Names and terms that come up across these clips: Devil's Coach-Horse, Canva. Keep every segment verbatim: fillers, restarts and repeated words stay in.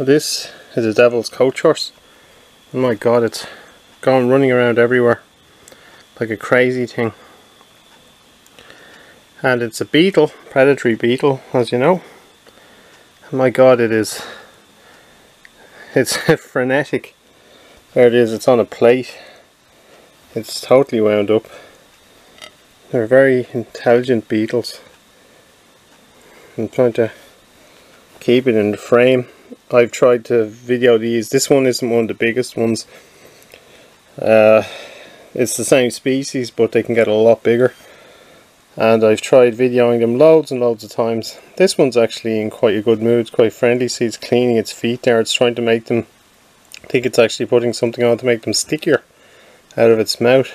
This is a Devil's Coach-Horse. Oh my god, it's gone running around everywhere like a crazy thing. And it's a beetle, predatory beetle, as you know. Oh my god, it is. It's frenetic. There it is, it's on a plate. It's totally wound up. They're very intelligent beetles. I'm trying to keep it in the frame. I've tried to video these. This one isn't one of the biggest ones. Uh, it's the same species, but they can get a lot bigger. And I've tried videoing them loads and loads of times. This one's actually in quite a good mood. It's quite friendly. See, it's cleaning its feet there. It's trying to make them, I think it's actually putting something on to make them stickier out of its mouth.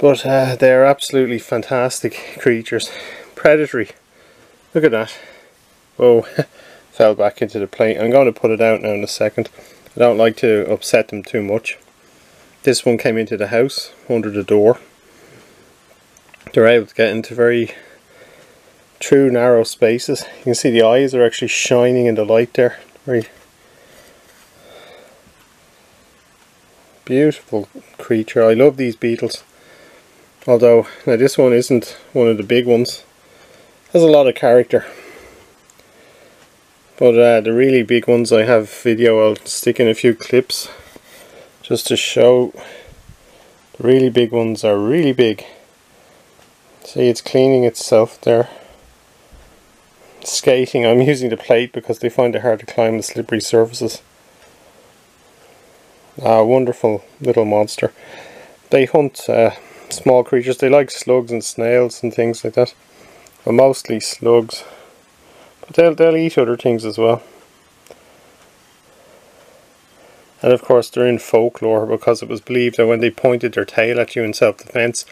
But uh, they're absolutely fantastic creatures. Predatory. Look at that. Whoa. Fell back into the plate. I'm going to put it out now in a second. I don't like to upset them too much. This one came into the house under the door. They're able to get into very true narrow spaces. You can see the eyes are actually shining in the light there. Very beautiful creature. I love these beetles. Although, now this one isn't one of the big ones. It has a lot of character. But uh, the really big ones I have video, I'll stick in a few clips just to show. The really big ones are really big. See, it's cleaning itself there. Skating, I'm using the plate because they find it hard to climb the slippery surfaces. Ah, wonderful little monster. They hunt uh, small creatures. They like slugs and snails and things like that. But mostly slugs. But they'll, they'll eat other things as well. And of course they're in folklore because it was believed that when they pointed their tail at you in self-defense,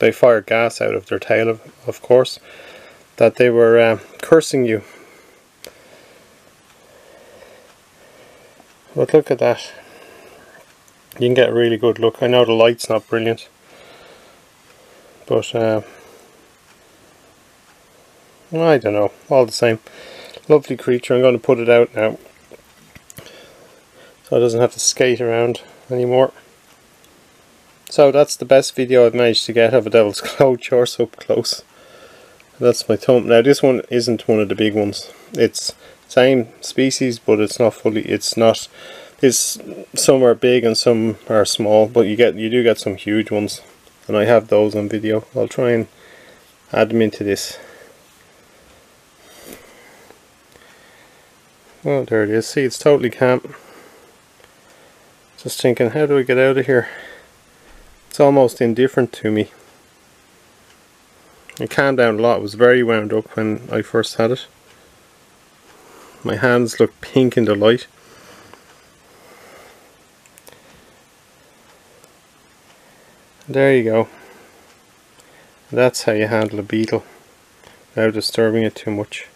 they fired gas out of their tail, of, of course, that they were uh, cursing you. But look at that. You can get a really good look. I know the light's not brilliant. But uh, I don't know, all the same, lovely creature. I'm going to put it out now so it doesn't have to skate around anymore. So that's the best video I've managed to get of a Devil's Coach-Horse up close. That's my thumb. Now this one isn't one of the big ones. It's same species, but it's not fully, it's not, it's, some are big and some are small, but you get, you do get some huge ones, and I have those on video. I'll try and add them into this. Well, there it is. See, it's totally camp. Just thinking, how do I get out of here? It's almost indifferent to me. It calmed down a lot. It was very wound up when I first had it. My hands look pink in the light. There you go. That's how you handle a beetle without disturbing it too much.